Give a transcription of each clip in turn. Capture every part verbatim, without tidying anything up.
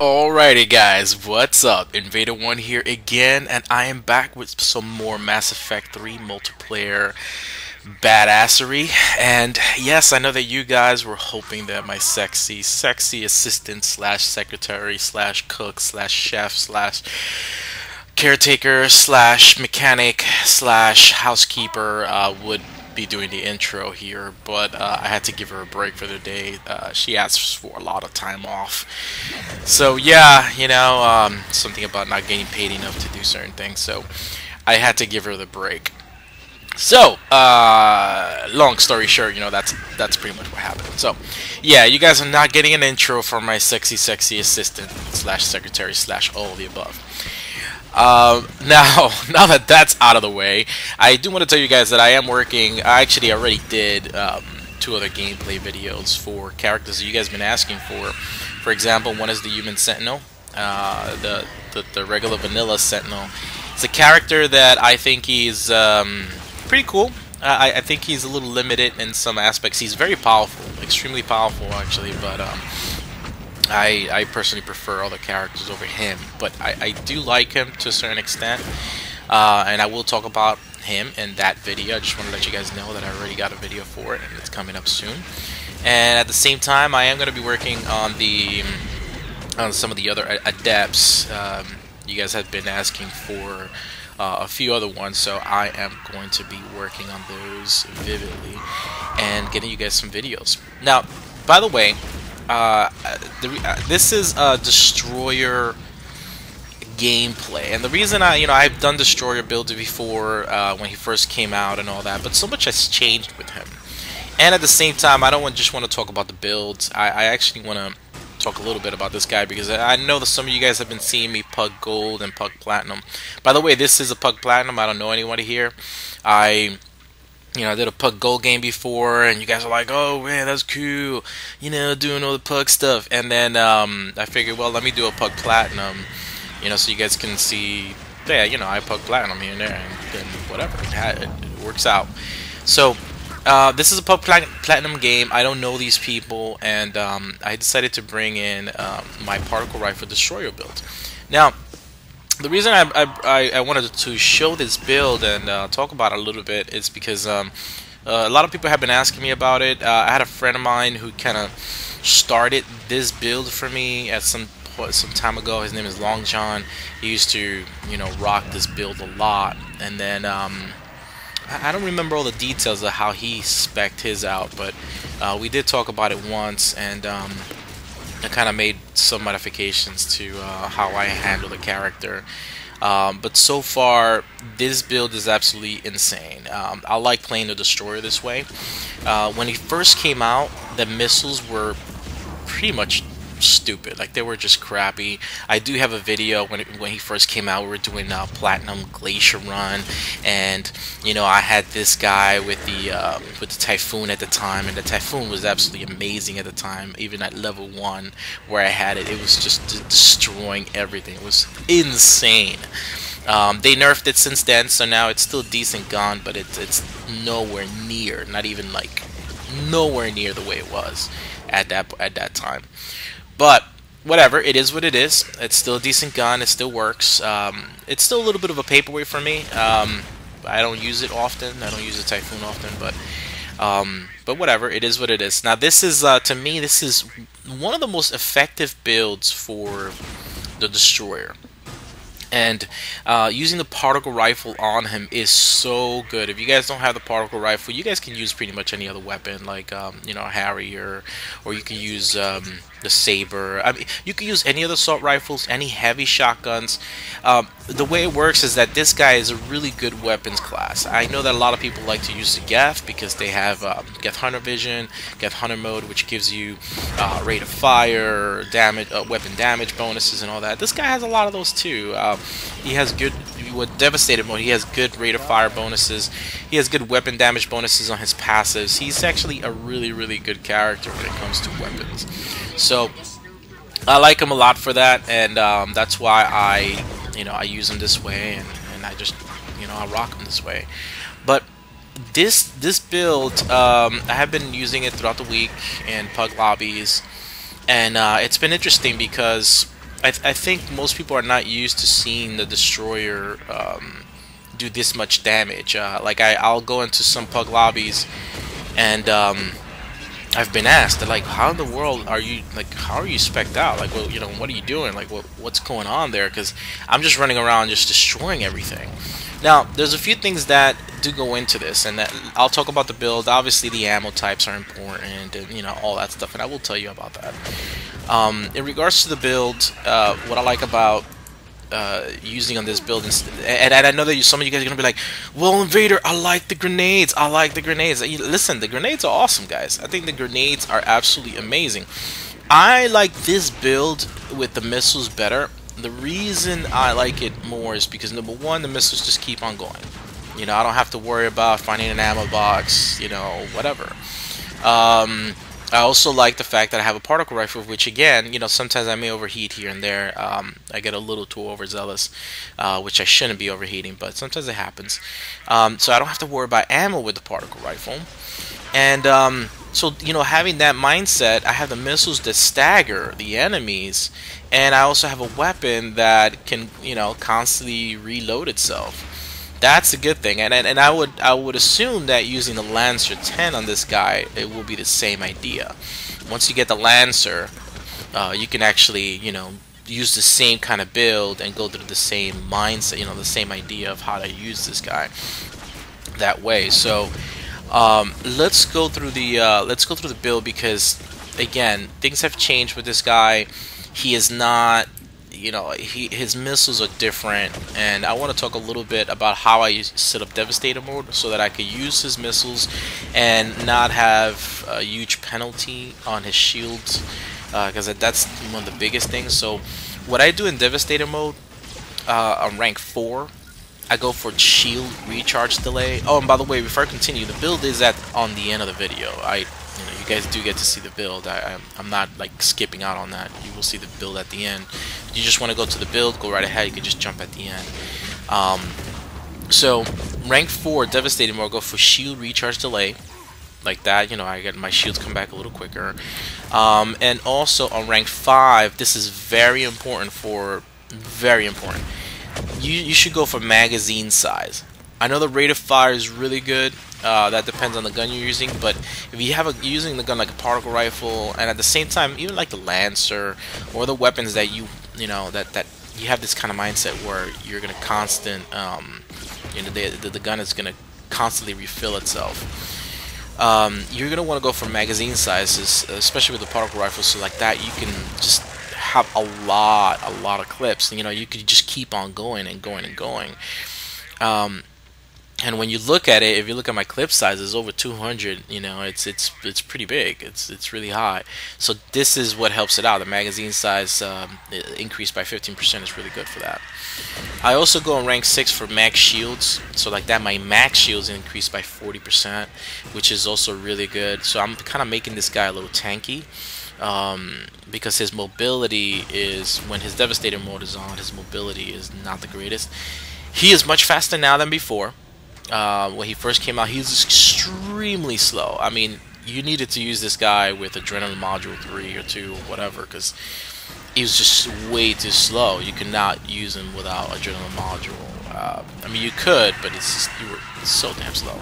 Alrighty guys, what's up? Invader One here again, and I am back with some more Mass Effect three multiplayer badassery. And yes, I know that you guys were hoping that my sexy, sexy assistant slash secretary slash cook slash chef slash caretaker slash mechanic slash housekeeper uh, would be doing the intro here, but uh, I had to give her a break for the day. Uh, she asked for a lot of time off, so yeah, you know, um, something about not getting paid enough to do certain things, so I had to give her the break. So, uh, long story short, you know, that's that's pretty much what happened. So, yeah, you guys are not getting an intro from my sexy, sexy assistant slash secretary slash all of the above. Uh, now, now that that's out of the way, I do want to tell you guys that I am working. I actually already did um, two other gameplay videos for characters that you guys have been asking for. For example, one is the Human Sentinel, uh, the, the the regular vanilla Sentinel. It's a character that I think he's um, pretty cool. Uh, I, I think he's a little limited in some aspects. He's very powerful, extremely powerful actually, but. Um, I, I personally prefer other characters over him, but I, I do like him to a certain extent, uh, and I will talk about him in that video. I just want to let you guys know that I already got a video for it, and it's coming up soon. And at the same time, I am going to be working on the on some of the other adepts. Um, you guys have been asking for uh, a few other ones, so I am going to be working on those vividly and getting you guys some videos. Now, by the way. Uh, the, uh, this is uh, Destroyer gameplay, and the reason I, you know, I've done Destroyer builds before uh, when he first came out and all that, but so much has changed with him. And at the same time, I don't want, just want to talk about the builds. I, I actually want to talk a little bit about this guy because I know that some of you guys have been seeing me Pug Gold and Pug Platinum. By the way, this is a Pug Platinum. I don't know anyone here. I. You know, I did a Pug Gold game before, and you guys are like, oh, man, that's cool, you know, doing all the Pug stuff. And then um, I figured, well, let me do a Pug Platinum, you know, so you guys can see, yeah, you know, I Pug Platinum here and there, and then whatever, it, it, it works out. So uh, this is a Pug Platinum game. I don't know these people, and um, I decided to bring in uh, my Particle Rifle Destroyer build. Now, the reason I, I, I wanted to show this build and uh, talk about it a little bit is because um, uh, a lot of people have been asking me about it. Uh, I had a friend of mine who kind of started this build for me at some some time ago. His name is Long John. He used to, you know, rock this build a lot. And then um, I, I don't remember all the details of how he spec'd his out, but uh, we did talk about it once, and um, I kind of made some modifications to uh, how I handle the character, um, but so far this build is absolutely insane. Um, I like playing the Destroyer this way. Uh, when he first came out, the missiles were pretty much stupid, like they were just crappy. I do have a video when it, when he first came out. We were doing a uh, Platinum Glacier Run, and you know, I had this guy with the uh, with the Typhoon at the time, and the Typhoon was absolutely amazing at the time. Even at level one where I had it, it was just d destroying everything. It was insane. Um, they nerfed it since then, so now it's still decent gun, but it's it's nowhere near, not even like nowhere near the way it was at that at that time. But whatever, it is what it is. It's still a decent gun. It still works. Um, it's still a little bit of a paperweight for me. Um, I don't use it often. I don't use the Typhoon often, but um, but whatever, it is what it is. Now this is uh, to me, this is one of the most effective builds for the Destroyer. And uh, using the particle rifle on him is so good. If you guys don't have the particle rifle, you guys can use pretty much any other weapon, like um, you know, a Harrier, or you can use um, the saber. I mean, you can use any other assault rifles, any heavy shotguns. Um, the way it works is that this guy is a really good weapons class. I know that a lot of people like to use the Geth because they have um, Geth Hunter Vision, Geth Hunter Mode, which gives you uh, rate of fire, damage, uh, weapon damage bonuses, and all that. This guy has a lot of those too. Um, He has good, with Devastator Mode, he has good rate of fire bonuses. He has good weapon damage bonuses on his passives. He's actually a really, really good character when it comes to weapons. So, I like him a lot for that, and um, that's why I, you know, I use him this way, and, and I just, you know, I rock him this way. But this this build, um, I have been using it throughout the week in Pug lobbies, and uh, it's been interesting because I, th I think most people are not used to seeing the destroyer um, do this much damage. Uh, like I, I'll go into some pug lobbies, and um, I've been asked, like, how in the world are you, like, how are you spec'd out? Like, well, you know, what are you doing? Like, what what's going on there? Because I'm just running around just destroying everything. Now, there's a few things that do go into this, and that I'll talk about the build. Obviously, the ammo types are important, and you know all that stuff, and I will tell you about that. Um, in regards to the build, uh, what I like about uh, using on this build, and, and, and I know that you, some of you guys are gonna be like, "Well, Invader, I like the grenades. I like the grenades." Listen, the grenades are awesome, guys. I think the grenades are absolutely amazing. I like this build with the missiles better. The reason I like it more is because, number one, the missiles just keep on going. You know, I don't have to worry about finding an ammo box, you know, whatever. Um, I also like the fact that I have a particle rifle, which, again, you know, sometimes I may overheat here and there. Um, I get a little too overzealous, uh, which I shouldn't be overheating, but sometimes it happens. Um, so I don't have to worry about ammo with the particle rifle. And um, so, you know, having that mindset, I have the missiles that stagger the enemies, and I also have a weapon that can, you know, constantly reload itself. That's a good thing, and, and and I would I would assume that using the Lancer ten on this guy, it will be the same idea. Once you get the Lancer, uh, you can actually, you know, use the same kind of build and go through the same mindset, you know, the same idea of how to use this guy that way. So um, let's go through the uh, let's go through the build, because again, things have changed with this guy. He is not. You know, he, his missiles are different, and I want to talk a little bit about how I use, set up Devastator Mode so that I could use his missiles and not have a huge penalty on his shields, because uh, that's one of the biggest things. So what I do in Devastator Mode uh, on rank four, I go for shield recharge delay. Oh, and by the way, before I continue, the build is at on the end of the video. I You know, you guys do get to see the build. I, I'm not like skipping out on that. You will see the build at the end. You just want to go to the build, go right ahead. You can just jump at the end. Um, so rank four, Devastating Mode, go for shield recharge delay. Like that, you know, I get my shields come back a little quicker. Um, and also on rank five, this is very important for, very important. You, you should go for magazine size. I know the rate of fire is really good. Uh, that depends on the gun you're using, but if you have a using the gun like a particle rifle, and at the same time, even like the Lancer or the weapons that you you know that that you have this kind of mindset where you're gonna constant um, you know the, the the gun is gonna constantly refill itself. Um, you're gonna want to go for magazine sizes, especially with the particle rifle. So like that, you can just have a lot a lot of clips. You know, you could just keep on going and going and going. Um, And when you look at it, if you look at my clip size, it's over two hundred. You know, it's it's it's pretty big. It's it's really high. So this is what helps it out. The magazine size um, increased by fifteen percent is really good for that. I also go on rank six for max shields. So like that, my max shields increased by forty percent, which is also really good. So I'm kind of making this guy a little tanky. Um, because his mobility is, when his Devastator Mode is on, his mobility is not the greatest. He is much faster now than before. Uh, when he first came out, he was extremely slow. I mean, you needed to use this guy with Adrenaline Module three or two or whatever, because he was just way too slow. You could not use him without Adrenaline Module. Uh, I mean, you could, but it's just, you were so damn slow.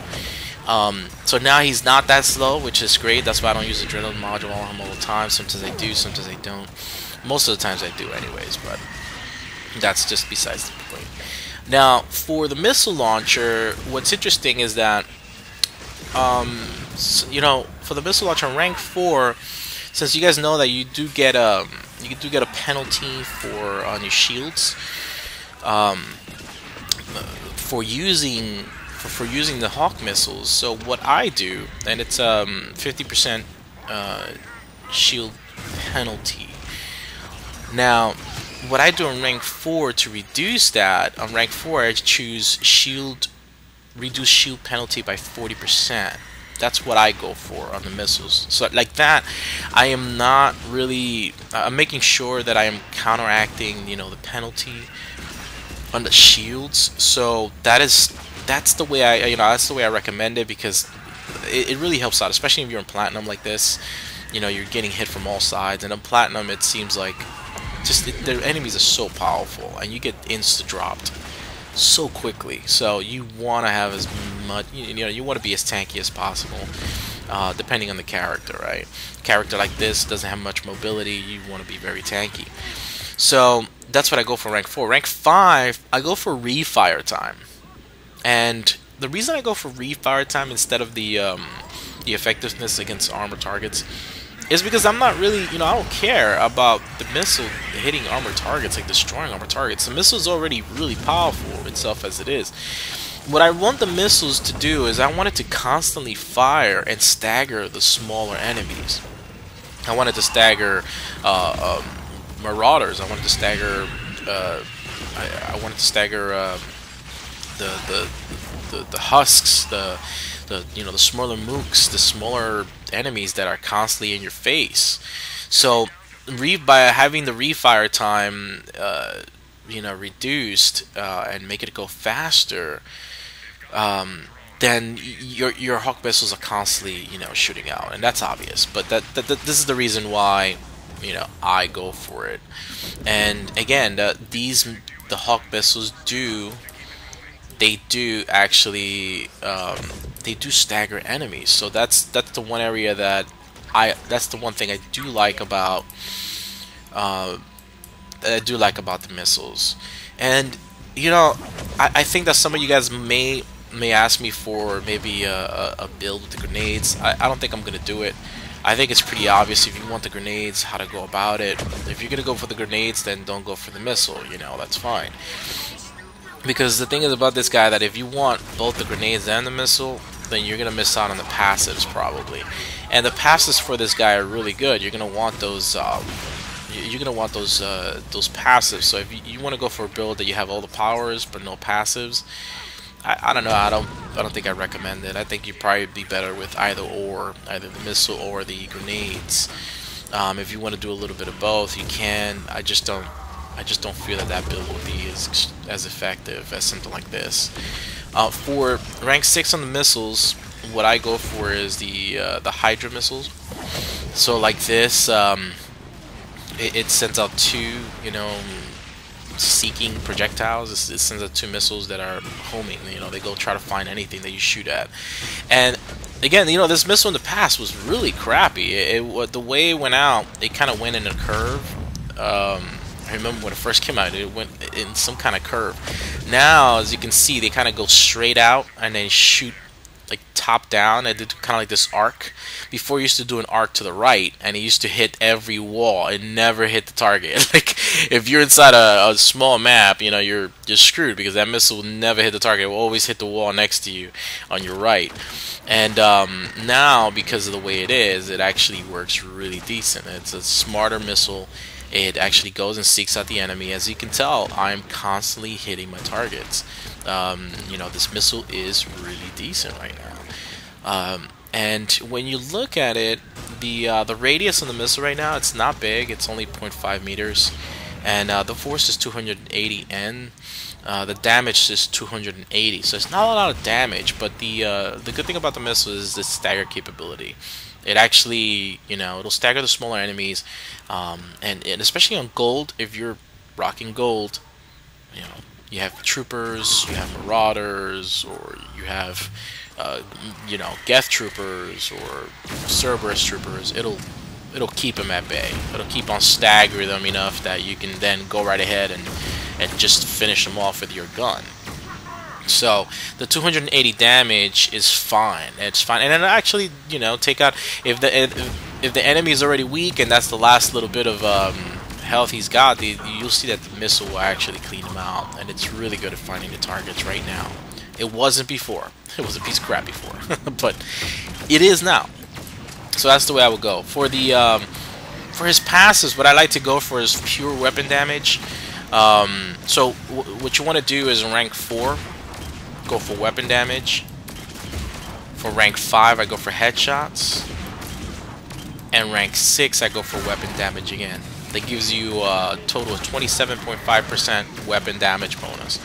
Um, so now he's not that slow, which is great. That's why I don't use Adrenaline Module on him all the time. Sometimes I do, sometimes I don't. Most of the times I do anyways, but that's just besides the point. Now, for the missile launcher, what's interesting is that, um, you know, for the missile launcher rank four, since you guys know that you do get a you do get a penalty for on your shields, um, for using for, for using the Hawk missiles. So what I do, and it's um fifty percent uh, shield penalty. Now, what I do on rank four to reduce that, on rank four I choose shield, reduce shield penalty by forty percent. That's what I go for on the missiles. So like that, I am not really, I'm making sure that I am counteracting, you know, the penalty on the shields. So that is, that's the way I, you know, that's the way I recommend it, because it, it really helps out, especially if you're in Platinum like this. You know, you're getting hit from all sides, and on Platinum it seems like just it, their enemies are so powerful, and you get insta dropped so quickly. So you want to have as much, you know, you want to be as tanky as possible, uh, depending on the character, right? Character like this doesn't have much mobility. You want to be very tanky. So that's what I go for rank four. Rank five, I go for refire time, and the reason I go for refire time instead of the um, the effectiveness against armor targets is because I'm not really, you know, I don't care about the missile hitting armor targets, like destroying armor targets. The missile's already really powerful itself as it is. What I want the missiles to do is I want it to constantly fire and stagger the smaller enemies. I want it to stagger uh, um, marauders. I want it to stagger. Uh, I, I want it to stagger uh, the, the the the husks. The The, you know, the smaller mooks, the smaller enemies that are constantly in your face. So re by having the refire time uh, you know, reduced uh, and make it go faster, um, then your your Hawk missiles are constantly, you know, shooting out, and that's obvious, but that, that, that this is the reason why, you know, I go for it. And again, the, these the Hawk missiles do they do actually um, they do stagger enemies, so that's that's the one area that I that's the one thing I do like about uh, that I do like about the missiles. And you know, I, I think that some of you guys may may ask me for maybe a, a, a build with the grenades. I, I don't think I'm gonna do it. I think it's pretty obvious if you want the grenades how to go about it. If you're gonna go for the grenades, then don't go for the missile, you know, that's fine. Because the thing is about this guy that if you want both the grenades and the missile, then you're going to miss out on the passives probably. And the passives for this guy are really good. You're going to want those uh, you're going to want those uh, those passives. So if you, you want to go for a build that you have all the powers but no passives, I, I don't know. I don't I don't think I recommend it. I think you'd probably be better with either or, either the missile or the grenades. Um, if you want to do a little bit of both, you can. I just don't I just don't feel that that build will be as, as effective as something like this. Uh, for rank six on the missiles, what I go for is the uh, the Hydra missiles. So like this, um, it, it sends out two, you know, seeking projectiles. It, it sends out two missiles that are homing. You know, they go try to find anything that you shoot at. And again, you know, this missile in the past was really crappy. It, it the way it went out, it kind of went in a curve. Um, I remember when it first came out, it went in some kind of curve. Now, as you can see, they kind of go straight out and then shoot like top down. I did kind of like this arc. Before, it used to do an arc to the right, and it used to hit every wall. It never hit the target. Like if you're inside a, a small map, you know, you're you're screwed because that missile will never hit the target. It will always hit the wall next to you on your right. And um, now, because of the way it is, it actually works really decent. It's a smarter missile. It actually goes and seeks out the enemy. As you can tell, I'm constantly hitting my targets. Um, you know, this missile is really decent right now. Um, and when you look at it, the uh, the radius of the missile right now, it's not big. It's only zero point five meters. And uh, the force is two hundred eighty N. Uh, the damage is two hundred eighty. So it's not a lot of damage, but the, uh, the good thing about the missile is the stagger capability. It actually, you know, it'll stagger the smaller enemies, um, and, and especially on gold, if you're rocking gold, you know, you have troopers, you have marauders, or you have, uh, you know, Geth troopers or Cerberus troopers. It'll, it'll keep them at bay. It'll keep on staggering them enough that you can then go right ahead and and just finish them off with your gun. So the two hundred eighty damage is fine. It's fine, and then actually, you know, take out if the if, if the enemy is already weak, and that's the last little bit of um, health he's got. The, you'll see that the missile will actually clean him out, and it's really good at finding the targets right now. It wasn't before. It was a piece of crap before, but it is now. So that's the way I would go for the um, for his passes. What I like to go for is pure weapon damage. Um, so w what you want to do is rank four. Go for weapon damage. For rank five, I go for headshots, and rank six, I go for weapon damage again. That gives you a total of twenty-seven point five percent weapon damage bonus.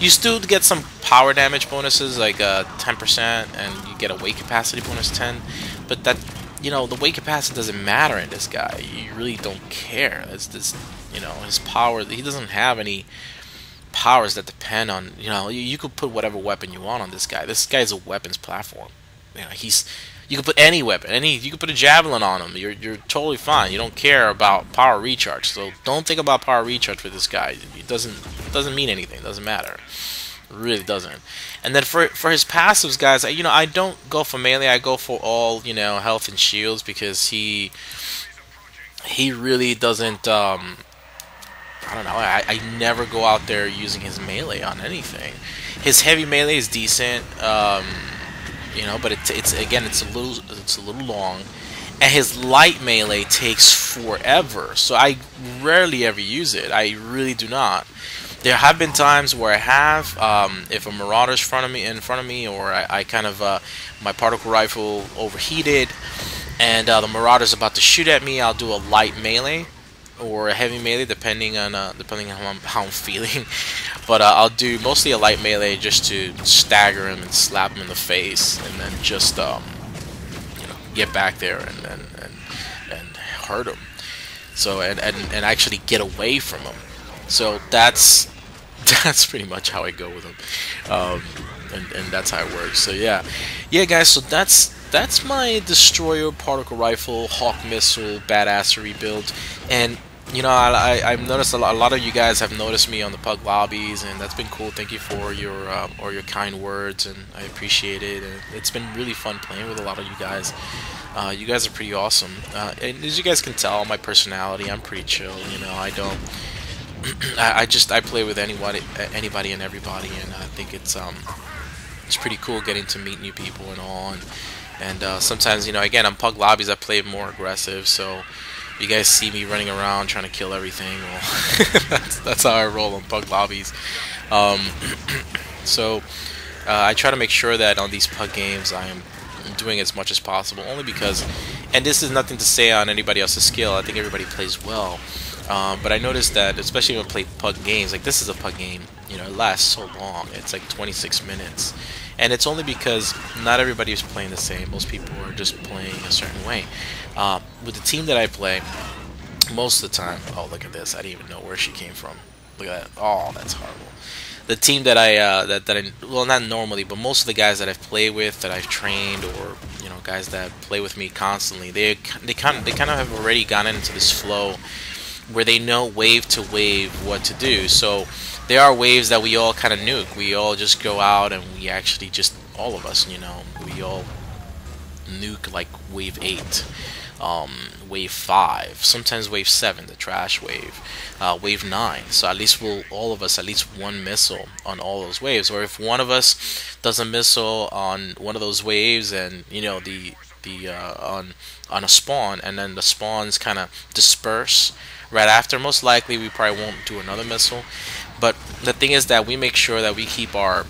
You still get some power damage bonuses, like uh, ten percent, and you get a weight capacity bonus ten, but that you know, the weight capacity doesn't matter in this guy. You really don't care. It's this, you know, his power. He doesn't have any powers that depend on, you know, you, you could put whatever weapon you want on this guy. This guy's a weapons platform. You know, he's, you could put any weapon, any, you could put a javelin on him. You're, you're totally fine. You don't care about power recharge. So don't think about power recharge for this guy. It doesn't, doesn't mean anything. It doesn't matter. It really doesn't. And then for for his passives, guys, I, you know, I don't go for melee. I go for all, you know, health and shields, because he, he really doesn't. Um, I don't know. I, I never go out there using his melee on anything. His heavy melee is decent. Um, You know, but it's, it's again, it's a little, it's a little long, and his light melee takes forever. So I rarely ever use it. I really do not. There have been times where I have, um, if a marauder's front of me, in front of me, or I, I kind of uh, my particle rifle overheated, and uh, the marauder's about to shoot at me, I'll do a light melee or a heavy melee, depending on uh, depending on how I'm, how I'm feeling. But uh, I'll do mostly a light melee just to stagger him and slap him in the face, and then just um, you know, get back there and and, and, and hurt him. So and, and and actually get away from him. So that's that's pretty much how I go with him, um, and and that's how it works. So yeah, yeah, guys. So that's. That's my destroyer, particle rifle, hawk missile, badassery build. And you know, I, I, I've noticed a lot, a lot of you guys have noticed me on the pug lobbies, and that's been cool. Thank you for your um, or your kind words, and I appreciate it. And it's been really fun playing with a lot of you guys. Uh, you guys are pretty awesome, uh, and as you guys can tell, my personality, I'm pretty chill. You know, I don't, I, I just I play with anybody, anybody and everybody, and I think it's um, it's pretty cool getting to meet new people and all. And, And uh, sometimes, you know, again, on pug lobbies, I play more aggressive, so you guys see me running around trying to kill everything. Well, that's, that's how I roll on pug lobbies. Um, so uh, I try to make sure that on these pug games I am doing as much as possible, only because, and this is nothing to say on anybody else's skill, I think everybody plays well. Um, but I noticed that, especially when I play pug games, like this is a pug game, you know, it lasts so long. It's like twenty-six minutes. And it's only because not everybody is playing the same. Most people are just playing a certain way. Uh, with the team that I play, most of the time... Oh, look at this. I didn't even know where she came from. Look at that. Oh, that's horrible. The team that I... Uh, that, that I well, not normally, but most of the guys that I've played with, that I've trained, or you know, guys that play with me constantly, they, they, kind of, they kind of have already gotten into this flow where they know wave to wave what to do. So there are waves that we all kind of nuke. We all just go out and we actually just, all of us, you know, we all nuke like wave eight, um, wave five, sometimes wave seven, the trash wave, uh, wave nine. So at least we'll, all of us, at least one missile on all those waves. Or if one of us does a missile on one of those waves, and you know, the, the, uh, on, on a spawn, and then the spawns kind of disperse right after, most likely we probably won't do another missile. But the thing is that we make sure that we keep our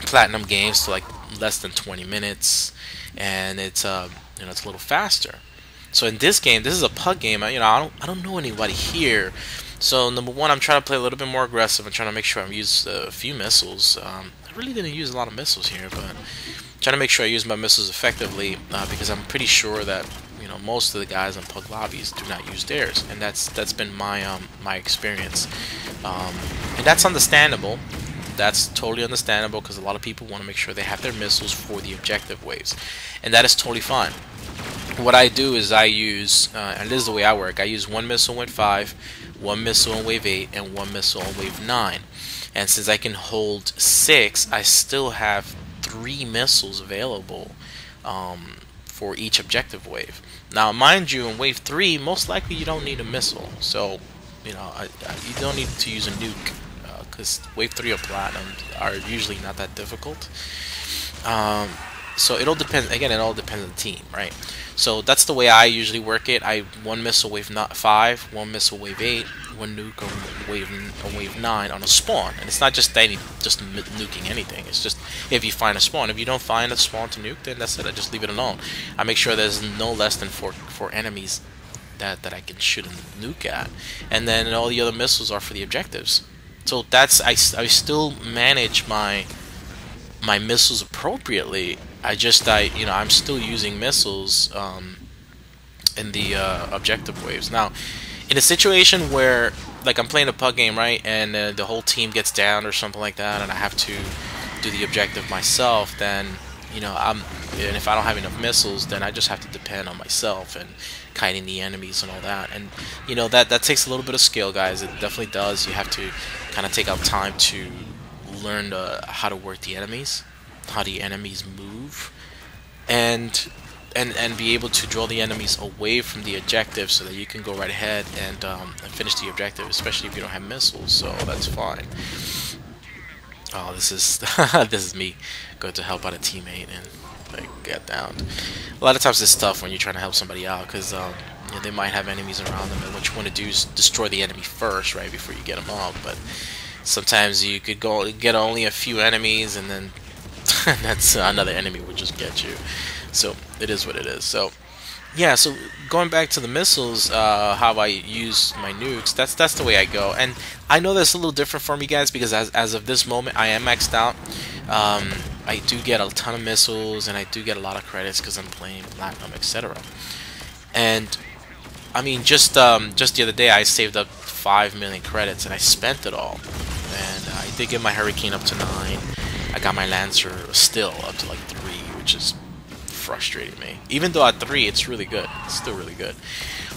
platinum games to like less than twenty minutes, and it's uh, you know, it's a little faster. So in this game, this is a pug game. I, you know, I don't I don't know anybody here. So number one, I'm trying to play a little bit more aggressive. I'm trying to make sure I use a few missiles. Um, I really didn't use a lot of missiles here, but I'm trying to make sure I use my missiles effectively, uh, because I'm pretty sure that, you know, most of the guys on pug lobbies do not use theirs, and that's that's been my um, my experience. Um, and that's understandable. That's totally understandable, because a lot of people want to make sure they have their missiles for the objective waves, and that is totally fine. What I do is I use, uh, and this is the way I work, I use one missile in wave five, one missile in wave eight, and one missile in wave nine. And since I can hold six, I still have three missiles available um, for each objective wave. Now, mind you, in wave three, most likely you don't need a missile, so you know, I, I, you don't need to use a nuke, because uh, wave three or platinum are usually not that difficult. Um, so it all depends. Again, it all depends on the team, right? So that's the way I usually work it. I one missile wave not five, one missile wave eight, one nuke on wave on wave nine on a spawn, and it's not just any just nuking anything. It's just if you find a spawn. If you don't find a spawn to nuke, then that's it. I just leave it alone. I make sure there's no less than four four enemies that that I can shoot and nuke at, and then all the other missiles are for the objectives. So that's I, I still manage my my missiles appropriately, I just, I, you know, I'm still using missiles um, in the uh, objective waves. Now, in a situation where, like, I'm playing a pug game, right, and uh, the whole team gets down or something like that, and I have to do the objective myself, then, you know, I'm, and if I don't have enough missiles, then I just have to depend on myself and kiting the enemies and all that. And, you know, that, that takes a little bit of skill, guys. It definitely does. You have to kind of take out time to learn uh, how to work the enemies, how the enemies move, and and and be able to draw the enemies away from the objective so that you can go right ahead and, um, and finish the objective, especially if you don't have missiles, so that's fine. Oh, this is this is me going to help out a teammate and like get down. A lot of times it's tough when you're trying to help somebody out because um, you know, they might have enemies around them, and what you want to do is destroy the enemy first, right, before you get them up. But sometimes you could go get only a few enemies, and then that's uh, another enemy would just get you. So it is what it is. So yeah, so going back to the missiles, uh, how I use my nukes, that's that's the way I go. And I know that's a little different for me, guys, because as, as of this moment, I am maxed out. Um, I do get a ton of missiles, and I do get a lot of credits because I'm playing Platinum, et cetera. And, I mean, just um, just the other day, I saved up five million credits, and I spent it all. And I did get my Hurricane up to nine. I got my Lancer still up to, like, three, which is frustrating me. Even though at three, it's really good. It's still really good.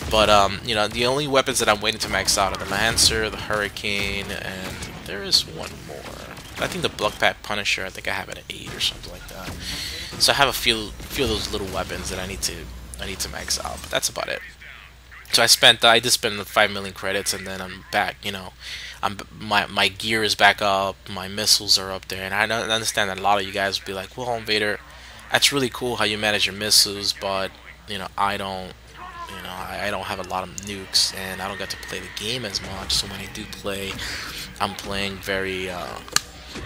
But, um, you know, the only weapons that I'm waiting to max out are the Lancer, the Hurricane, and there is one more. I think the Block Pack Punisher, I think I have it at eight or something like that. So I have a few, few of those little weapons that I need to I need to max out, but that's about it. So I spent, I just spent five million credits, and then I'm back, you know. I'm, my, my gear is back up, my missiles are up there, and I understand that a lot of you guys will be like, well, Invader, that's really cool how you manage your missiles, but, you know, I don't, you know, I, I don't have a lot of nukes, and I don't get to play the game as much, so when I do play, I'm playing very, uh,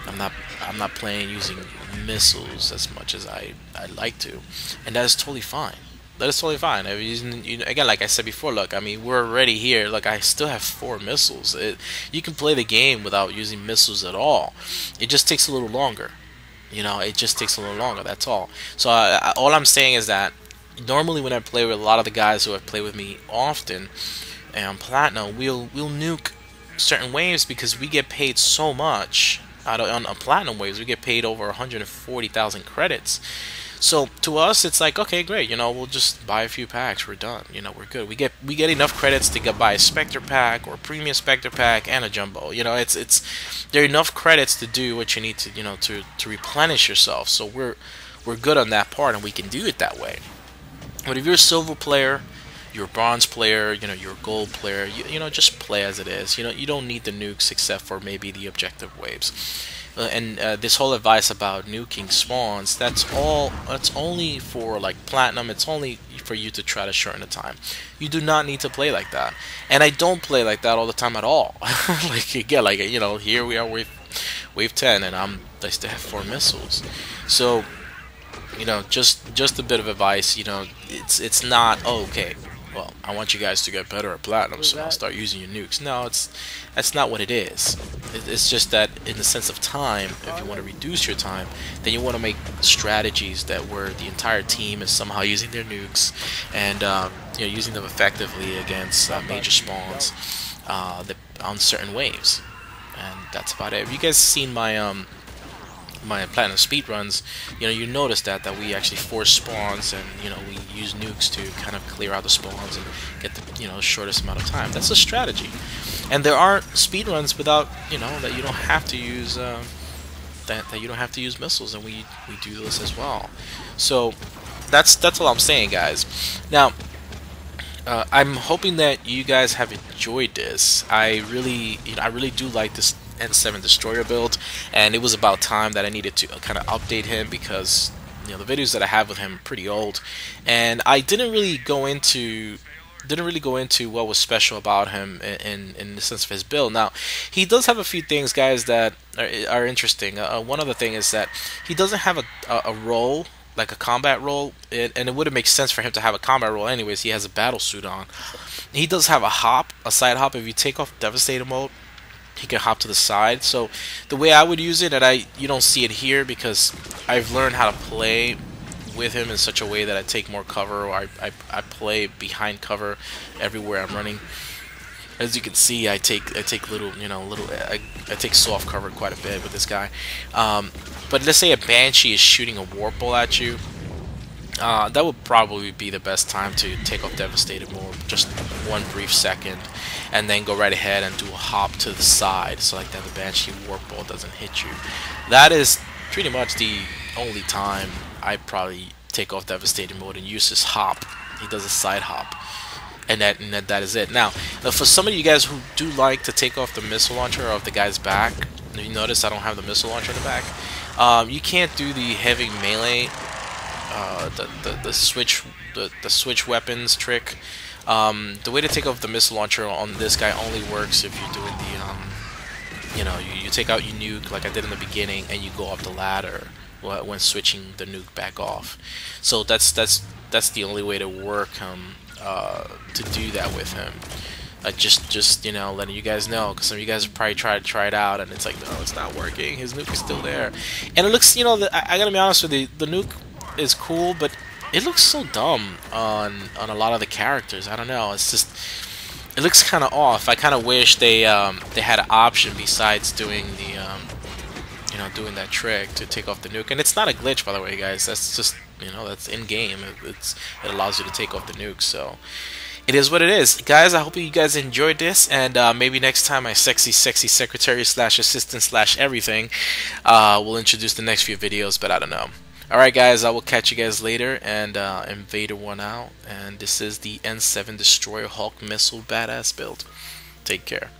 I'm not, I'm not playing using missiles as much as I, I'd like to, and that is totally fine. That is totally fine. I mean, you know, again, like I said before, look, I mean, we're already here. Look, I still have four missiles. It, you can play the game without using missiles at all. It just takes a little longer. You know, it just takes a little longer. That's all. So I, I, all I'm saying is that normally when I play with a lot of the guys who have played with me often and Platinum, we'll we'll nuke certain waves because we get paid so much out of, on, on Platinum waves. We get paid over one hundred forty thousand credits. So to us, it's like, okay, great. You know, we'll just buy a few packs. We're done. You know, we're good. We get we get enough credits to get buy a Spectre pack or a premium Spectre pack and a jumbo. You know, it's it's there are enough credits to do what you need to, you know, to to replenish yourself. So we're we're good on that part, and we can do it that way. But if you're a silver player, you're a bronze player, you know, you're a gold player, you you know, just play as it is. You know, you don't need the nukes except for maybe the objective waves. Uh, and uh, this whole advice about nuking spawns, that's all, that's only for like Platinum. It's only for you to try to shorten the time. You do not need to play like that, and I don't play like that all the time at all. Like again, like, you know, here we are, wave wave ten, and I'm I still have four missiles. So, you know, just just a bit of advice. You know, it's it's not, oh, okay, well, I want you guys to get better at Platinum, so I'll start using your nukes. No, it's that's not what it is. It's just that in the sense of time, if you want to reduce your time, then you want to make strategies that where the entire team is somehow using their nukes and uh, you know, using them effectively against uh, major spawns uh, that, on certain waves. And that's about it. Have you guys seen my um my Platinum speedruns? You know, you notice that that we actually force spawns, and you know, we use nukes to kind of clear out the spawns and get the, you know, shortest amount of time. That's a strategy, and there are speedruns without, you know, that you don't have to use uh, that that you don't have to use missiles, and we we do this as well. So that's that's all I'm saying, guys. Now uh, I'm hoping that you guys have enjoyed this. I really, you know, I really do like this N seven Destroyer build, and it was about time that I needed to kind of update him because, you know, the videos that I have with him are pretty old, and I didn't really go into didn't really go into what was special about him in in the sense of his build. Now, he does have a few things, guys, that are, are interesting. Uh, one other thing is that he doesn't have a a, a role, like a combat role, it, and it wouldn't make sense for him to have a combat role anyways. He has a battle suit on. He does have a hop, a side hop. If you take off Devastator Mode, he could hop to the side. So the way I would use it, and I you don't see it here because I've learned how to play with him in such a way that I take more cover, or I, I, I play behind cover everywhere I'm running. As you can see, I take I take little, you know, little I, I take soft cover quite a bit with this guy. Um, but let's say a Banshee is shooting a warp ball at you. Uh, that would probably be the best time to take off Devastator Mode, just one brief second, and then go right ahead and do a hop to the side, so like that the Banshee warp ball doesn't hit you. That is pretty much the only time I probably take off Devastator Mode and use his hop. He does a side hop, and that and that, that is it. Now, for some of you guys who do like to take off the missile launcher off the guy's back, you notice I don't have the missile launcher in the back. Um, you can't do the heavy melee. Uh, the, the, the switch the, the switch weapons trick. Um, the way to take off the missile launcher on this guy only works if you're doing the um, you know you, you take out your nuke like I did in the beginning, and you go up the ladder when switching the nuke back off. So that's that's that's the only way to work um, uh, to do that with him. Uh, just just you know, letting you guys know, because some of you guys have probably tried try it out and it's like, no, it's not working. His nuke is still there, and it looks, you know the, I, I gotta be honest with you, the nuke is cool, but it looks so dumb on on a lot of the characters. I don't know, it's just, it looks kind of off. I kind of wish they um, they had an option besides doing the um, you know doing that trick to take off the nuke. And it's not a glitch, by the way, guys. That's just, you know that's in game. It, it's it allows you to take off the nuke. So it is what it is, guys. I hope you guys enjoyed this, and uh, maybe next time my sexy, sexy secretary slash assistant slash everything uh, will introduce the next few videos. But I don't know. Alright guys, I will catch you guys later, and uh, Invader One out, and this is the N seven Destroyer Hawk Missile Badass build. Take care.